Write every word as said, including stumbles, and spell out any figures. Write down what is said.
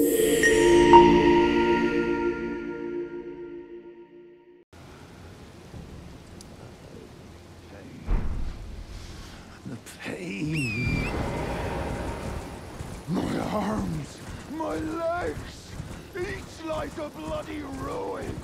The pain. My arms, my legs, each like a bloody ruin.